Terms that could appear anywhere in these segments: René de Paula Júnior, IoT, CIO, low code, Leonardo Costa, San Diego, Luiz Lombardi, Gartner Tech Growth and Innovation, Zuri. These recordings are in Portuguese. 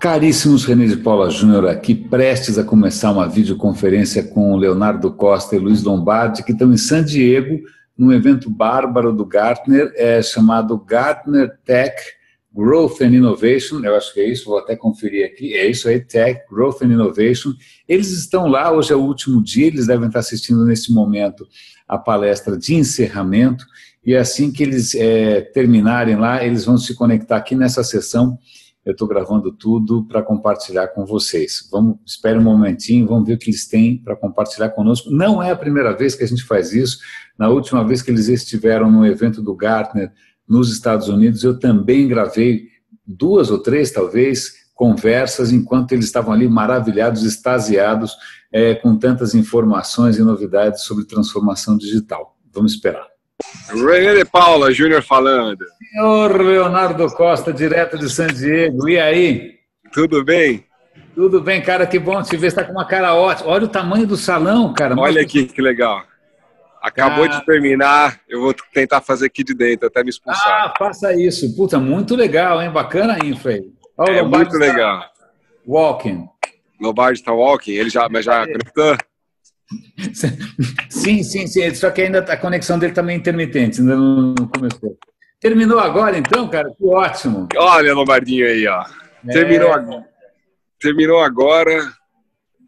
Caríssimos, René de Paula Júnior aqui, prestes a começar uma videoconferência com o Leonardo Costa e Luiz Lombardi, que estão em San Diego, num evento bárbaro do Gartner, chamado Gartner Tech Growth and Innovation, eu acho que é isso, vou até conferir aqui, é isso aí, Tech Growth and Innovation. Eles estão lá, hoje é o último dia, eles devem estar assistindo nesse momento a palestra de encerramento, e assim que eles terminarem lá, eles vão se conectar aqui nessa sessão. Eu estou gravando tudo para compartilhar com vocês. Vamos, espere um momentinho, vamos ver o que eles têm para compartilhar conosco. Não é a primeira vez que a gente faz isso. Na última vez que eles estiveram no evento do Gartner nos Estados Unidos, eu também gravei duas ou três, talvez, conversas enquanto eles estavam ali maravilhados, extasiados, com tantas informações e novidades sobre transformação digital. Vamos esperar. René de Paula Júnior falando. Senhor Leonardo Costa, direto de San Diego. E aí? Tudo bem? Tudo bem, cara. Que bom te ver. Você está com uma cara ótima. Olha o tamanho do salão, cara. Olha aqui, que legal. Acabou de terminar. Eu vou tentar fazer aqui de dentro, até me expulsar. Ah, faça isso. Puta, muito legal, hein? Bacana a infra aí. Olha, é muito legal. Walking. Lombardi está walking. Ele já conectou? Sim, só que ainda a conexão dele também é intermitente, ainda não começou. Terminou agora então, cara? Que ótimo! Olha, Lombardinho aí, ó. Terminou agora.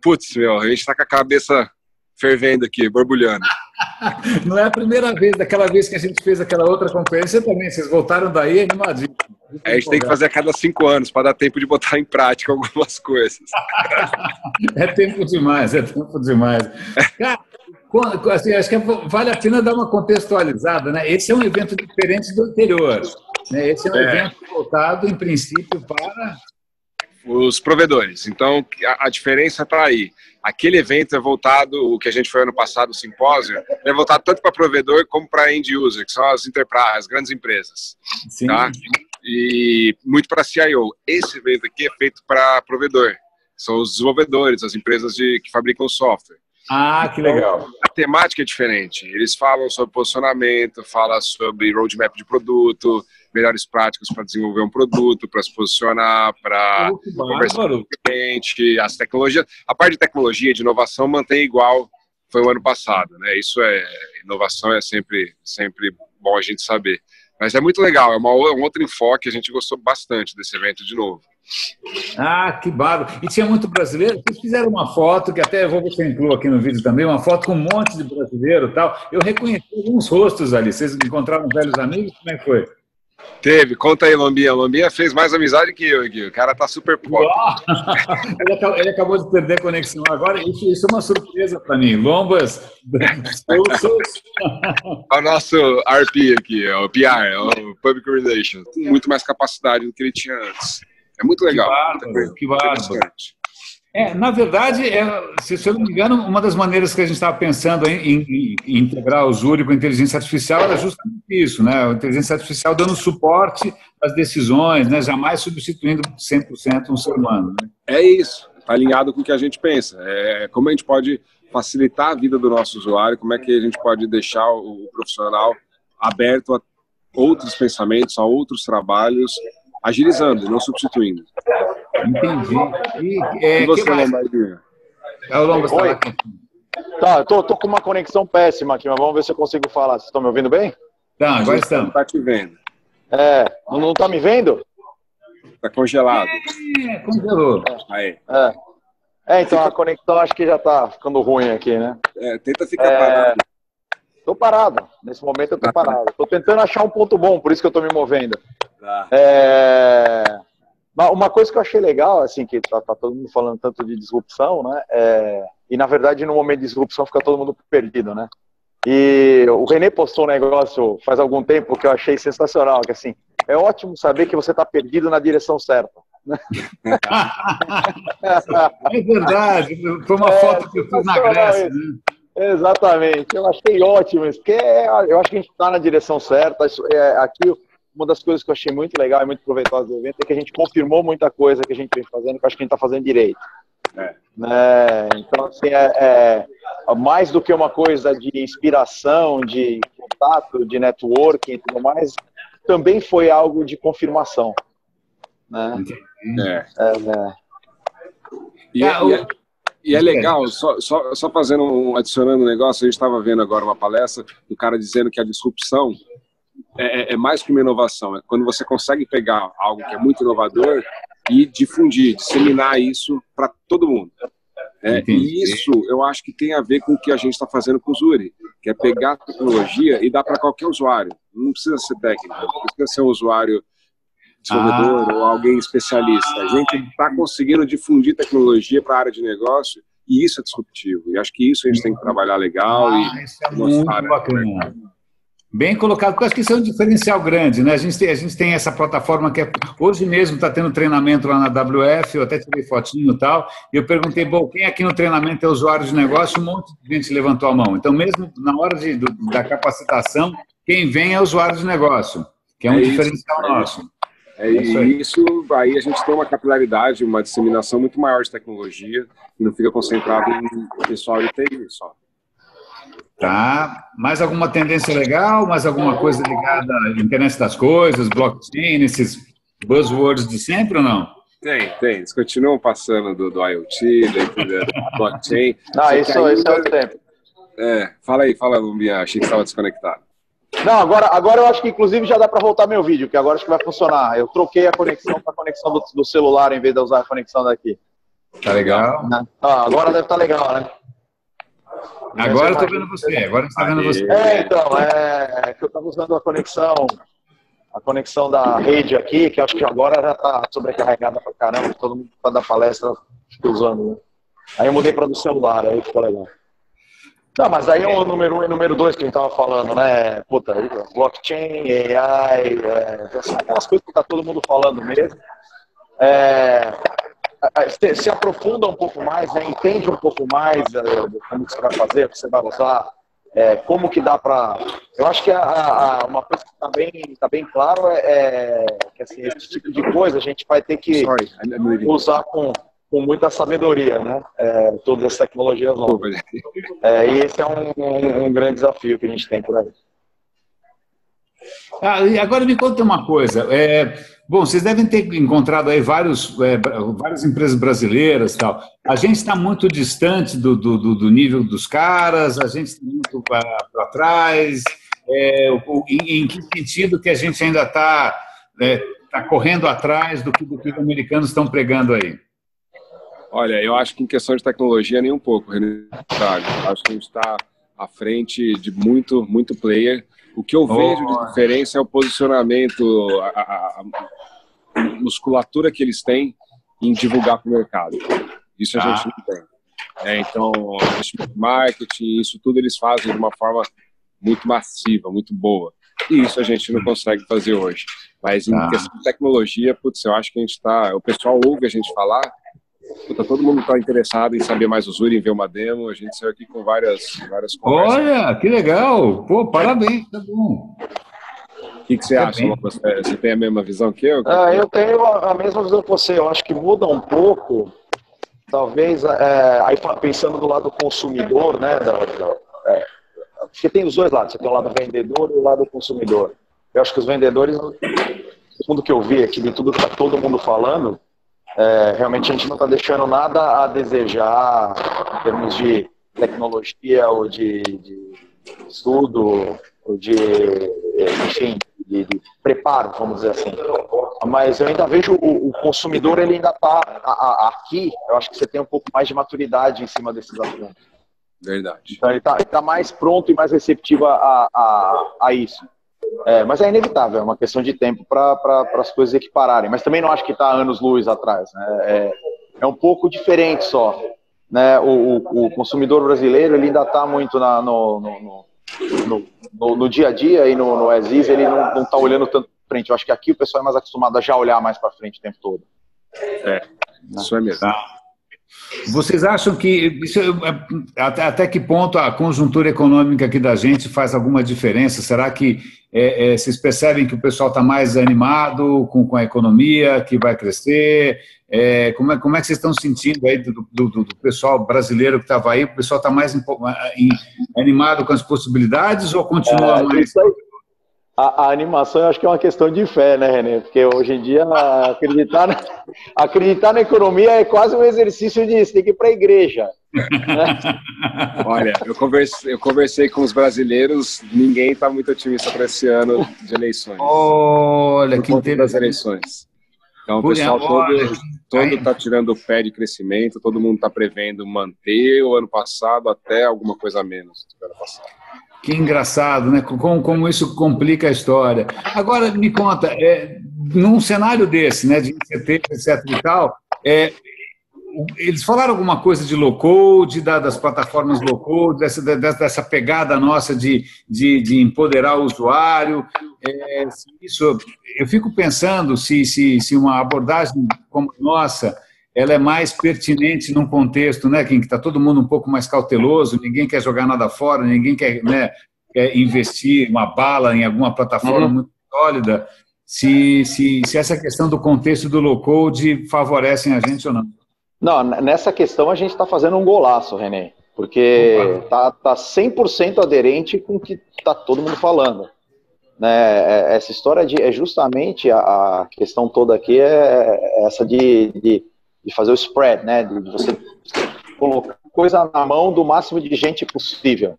Putz, meu, a gente tá com a cabeça fervendo aqui, borbulhando. Não é a primeira vez, daquela vez que a gente fez aquela outra conferência também, vocês voltaram daí animadinho. A gente tem que fazer a cada 5 anos para dar tempo de botar em prática algumas coisas. É tempo demais. Cara, assim, acho que vale a pena dar uma contextualizada, né? Esse é um evento diferente do anterior, né? Esse é um evento voltado, em princípio, para os provedores. Então, a diferença está aí. Aquele evento é voltado, o que a gente foi ano passado, o simpósio, é voltado tanto para provedor como para end user, que são as enterprise, as grandes empresas. Sim. Tá? E muito para CIO. Esse evento aqui é feito para provedor. São os desenvolvedores, as empresas que fabricam software. Ah, que legal. Então, a temática é diferente. Eles falam sobre posicionamento, falam sobre roadmap de produto, melhores práticas para desenvolver um produto, para se posicionar, para conversar com o cliente, as tecnologias. A parte de tecnologia, de inovação, mantém igual foi o ano passado, né? Isso é... Inovação é sempre bom a gente saber. Mas é muito legal, é um outro enfoque, a gente gostou bastante desse evento de novo. Ah, que bárbaro! E tinha muito brasileiro, vocês fizeram uma foto, que até eu vou ver se eu incluo aqui no vídeo também, uma foto com um monte de brasileiro e tal. Eu reconheci alguns rostos ali, vocês encontraram velhos amigos, como é que foi? Teve, conta aí, Lombinha. Lombinha fez mais amizade que eu, Gui. O cara tá super pop. Ele acabou de perder a conexão agora. Isso é uma surpresa pra mim. Lombas, o nosso RP aqui, o PR, o Public Relations. Tem muito mais capacidade do que ele tinha antes. É muito legal. Que bárbaro. Na verdade, se eu não me engano, uma das maneiras que a gente estava pensando em integrar o Zuri com a inteligência artificial era justamente isso, né? A inteligência artificial dando suporte às decisões, né? Jamais substituindo 100% um ser humano. Né? É isso, está alinhado com o que a gente pensa. É como a gente pode facilitar a vida do nosso usuário, como é que a gente pode deixar o profissional aberto a outros pensamentos, a outros trabalhos, agilizando, não substituindo. Entendi. E você, Lombardinho? Tá, tô com uma conexão péssima aqui, mas vamos ver se eu consigo falar. Vocês estão me ouvindo bem? Tá, agora estamos. Não tá te vendo. Não tá me vendo? Tá congelado. Congelou. Aí. Então a conexão acho que já tá ficando ruim aqui, né? Tenta ficar parado. Tô parado. Nesse momento eu tô parado. Tô tentando achar um ponto bom, por isso que eu tô me movendo. Tá. Uma coisa que eu achei legal, assim, que tá todo mundo falando tanto de disrupção, né? E, na verdade, no momento de disrupção fica todo mundo perdido, né? E o René postou um negócio faz algum tempo que eu achei sensacional, que, assim, é ótimo saber que você tá perdido na direção certa. É verdade. Foi uma foto que eu fiz na Grécia, né? Exatamente. Eu achei ótimo isso, porque eu acho que a gente tá na direção certa. Aqui... Uma das coisas que eu achei muito legal e muito proveitosa do evento é que a gente confirmou muita coisa que a gente vem fazendo, que eu acho que a gente está fazendo direito. Então, assim, mais do que uma coisa de inspiração, de contato, de networking e tudo mais, também foi algo de confirmação. né? E é legal, só fazendo adicionando um negócio, a gente estava vendo agora uma palestra, um cara dizendo que a disrupção é mais que uma inovação, é quando você consegue pegar algo que é muito inovador e difundir, disseminar isso para todo mundo. E isso eu acho que tem a ver com o que a gente está fazendo com o Zuri, que é pegar a tecnologia e dar para qualquer usuário. Não precisa ser técnico, não precisa ser um usuário desenvolvedor ou alguém especialista. A gente está conseguindo difundir tecnologia para a área de negócio e isso é disruptivo. E acho que isso a gente tem que trabalhar legal e isso é mostrar. Muito bacana. Bem colocado, porque acho que isso é um diferencial grande, né? A gente tem essa plataforma que é, hoje mesmo está tendo treinamento lá na WF, eu até tirei fotinho e tal, e eu perguntei, bom, quem aqui no treinamento é usuário de negócio? Um monte de gente levantou a mão. Então, mesmo na hora da capacitação, quem vem é usuário de negócio, que é um diferencial nosso. Isso aí a gente tem uma capilaridade, uma disseminação muito maior de tecnologia, e não fica concentrado em pessoal de TI só. Tá. Mais alguma tendência legal? Mais alguma coisa ligada à internet das coisas, blockchain, esses buzzwords de sempre ou não? Tem. Eles continuam passando do IoT, da blockchain. Não, isso é o tempo. Fala, Lumbinha. Achei que estava desconectado. Não, agora eu acho que inclusive já dá para voltar meu vídeo, porque agora acho que vai funcionar. Eu troquei a conexão para a conexão do celular em vez de usar a conexão daqui. Tá legal? Ah, agora deve estar legal, né? Agora eu estou vendo você, então, que eu estava usando a conexão da rede aqui, que acho que agora já está sobrecarregada pra caramba, todo mundo para dar palestra usando, né? Aí eu mudei para do celular, aí ficou legal. Não, mas aí é o número 1 e o número 2 que a gente estava falando, né? Puta, blockchain, AI, aquelas coisas que está todo mundo falando mesmo. Se aprofunda um pouco mais, né? Entende um pouco mais como que você vai fazer, o que você vai usar, como que dá para... Eu acho que uma coisa que está bem claro é que assim, esse tipo de coisa a gente vai ter que usar com muita sabedoria, né? Todas as tecnologias novas. E esse é um grande desafio que a gente tem por aí. E agora me conta uma coisa. Bom, vocês devem ter encontrado aí várias empresas brasileiras e tal. A gente está muito distante do nível dos caras, a gente está muito para trás. Em que sentido que a gente ainda está correndo atrás do que os americanos estão pregando aí? Olha, eu acho que em questão de tecnologia nem um pouco, René. Acho que a gente está à frente de muito, muito player. O que eu vejo de diferença é o posicionamento, a musculatura que eles têm em divulgar para o mercado. Isso a gente não tem. Então, marketing, isso tudo eles fazem de uma forma muito massiva, muito boa. E isso a gente não consegue fazer hoje. Mas em questão de tecnologia, putz, eu acho que a gente está... O pessoal ouve a gente falar... Puta, todo mundo está interessado em saber mais o Zuri, em ver uma demo. A gente saiu aqui com várias conversas. Olha, que legal! Pô, parabéns, tá bom. O que você acha, Lucas? Você tem a mesma visão que eu? Eu tenho a mesma visão que você. Eu acho que muda um pouco, talvez, aí pensando do lado do consumidor, né? Porque tem os dois lados. Você tem o lado vendedor e o lado consumidor. Eu acho que os vendedores, segundo que eu vi aqui, de tudo que está todo mundo falando, realmente a gente não está deixando nada a desejar em termos de tecnologia ou de estudo ou de, enfim, de preparo, vamos dizer assim. Mas eu ainda vejo o consumidor, ele ainda está aqui. Eu acho que você tem um pouco mais de maturidade em cima desses assuntos. Verdade. Então ele está mais pronto e mais receptivo a isso. Mas é inevitável, é uma questão de tempo para as coisas equipararem. Mas também não acho que está anos-luz atrás, né? É um pouco diferente só, né? O consumidor brasileiro, ele ainda está muito no dia a dia e no Aziz, ele não está olhando tanto para frente. Eu acho que aqui o pessoal é mais acostumado a já olhar mais para frente o tempo todo. Isso é mesmo. Vocês acham que, até que ponto a conjuntura econômica aqui da gente faz alguma diferença? Será que vocês percebem que o pessoal está mais animado com a economia, que vai crescer? Como é que vocês estão sentindo aí do pessoal brasileiro que estava aí? O pessoal está mais animado com as possibilidades ou continua mais... A animação eu acho que é uma questão de fé, né, René? Porque hoje em dia acreditar na economia é quase um exercício de você tem que ir para a igreja. Olha, eu conversei com os brasileiros, ninguém está muito otimista para esse ano de eleições. Olha, que interessante. Das eleições. Então o pessoal todo está tirando o pé de crescimento, todo mundo está prevendo manter o ano passado até alguma coisa a menos do ano passado. Que engraçado, né? Como isso complica a história. Agora, me conta, num cenário desse, né, de incerteza, etc. e tal, eles falaram alguma coisa de low code, das plataformas low code, dessa pegada nossa de empoderar o usuário? Isso, eu fico pensando se uma abordagem como a nossa, ela é mais pertinente num contexto, né, que está todo mundo um pouco mais cauteloso, ninguém quer jogar nada fora, ninguém quer, né, investir uma bala em alguma plataforma muito sólida, se essa questão do contexto do low-code favorecem a gente ou não. Não, nessa questão a gente está fazendo um golaço, René, porque está 100% aderente com o que está todo mundo falando. Né? Essa história é justamente a questão toda aqui, é essa de fazer o spread, né? De você colocar coisa na mão do máximo de gente possível,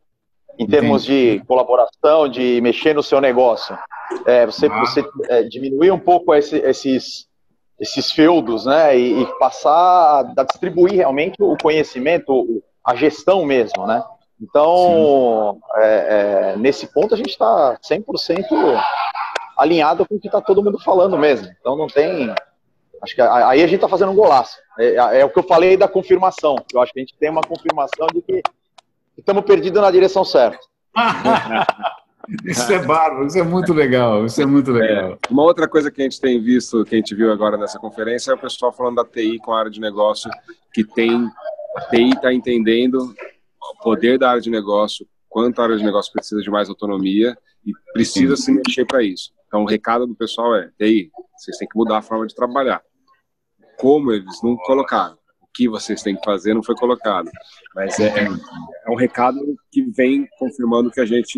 em termos de colaboração, de mexer no seu negócio. Você diminuir um pouco esses feudos, né? E passar a distribuir realmente o conhecimento, a gestão mesmo, né? Então, nesse ponto a gente está 100% alinhado com o que está todo mundo falando mesmo. Então não tem... Acho que aí a gente está fazendo um golaço. É o que eu falei da confirmação. Eu acho que a gente tem uma confirmação de que estamos perdidos na direção certa. Isso é bárbaro, isso é muito legal. Isso é muito legal. Uma outra coisa que a gente tem visto, que a gente viu agora nessa conferência, é o pessoal falando da TI com a área de negócio, que a TI está entendendo o poder da área de negócio, quanto a área de negócio precisa de mais autonomia e precisa se mexer para isso. Então o recado do pessoal é: TI, vocês têm que mudar a forma de trabalhar. Como eles não colocaram, o que vocês têm que fazer não foi colocado. Mas é um recado que vem confirmando o que a gente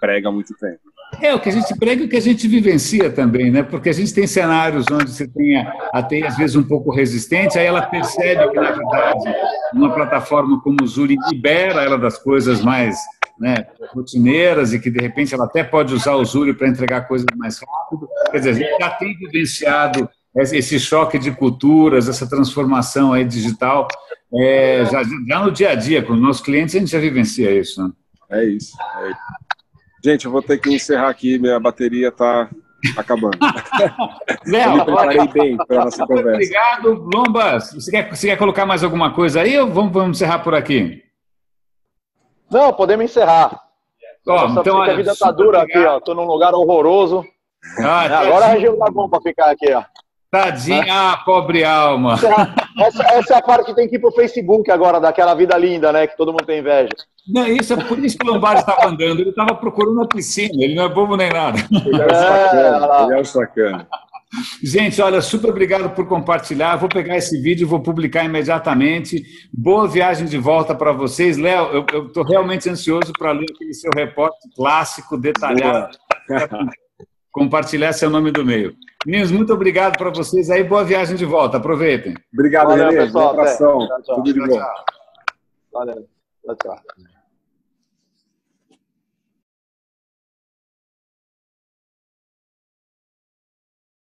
prega há muito tempo. O que a gente prega e o que a gente vivencia também, né? Porque a gente tem cenários onde você tem a TI, às vezes, um pouco resistente, aí ela percebe que, na verdade, uma plataforma como o Zuri libera ela das coisas mais, né, rotineiras, e que, de repente, ela até pode usar o Zuri para entregar coisas mais rápido. Quer dizer, a gente já tem vivenciado esse choque de culturas, essa transformação aí digital, já no dia a dia, com os nossos clientes, a gente já vivencia isso, né? É isso. Gente, eu vou ter que encerrar aqui, minha bateria está acabando. Eu me preparei bem para nossa conversa. Obrigado, Lombas. Você quer colocar mais alguma coisa aí ou vamos encerrar por aqui? Não, podemos encerrar. Então, olha, a vida está dura aqui, ó. Estou num lugar horroroso. Agora a gente tá bom para ficar aqui, ó. Tadinha, pobre alma. Essa é a parte que tem que ir pro Facebook agora, daquela vida linda, né? Que todo mundo tem inveja. Não, isso é por isso que o Lombardi estava andando. Ele estava procurando uma piscina, ele não é bobo nem nada. Ele é um sacana. Gente, olha, super obrigado por compartilhar. Vou pegar esse vídeo e vou publicar imediatamente. Boa viagem de volta para vocês. Léo, eu estou realmente ansioso para ler aquele seu repórter clássico, detalhado. Compartilhar seu nome do meio. Meninos, muito obrigado para vocês aí. Boa viagem de volta. Aproveitem. Obrigado, René. Boa atração. Tudo de bom. Valeu. Tchau, tchau.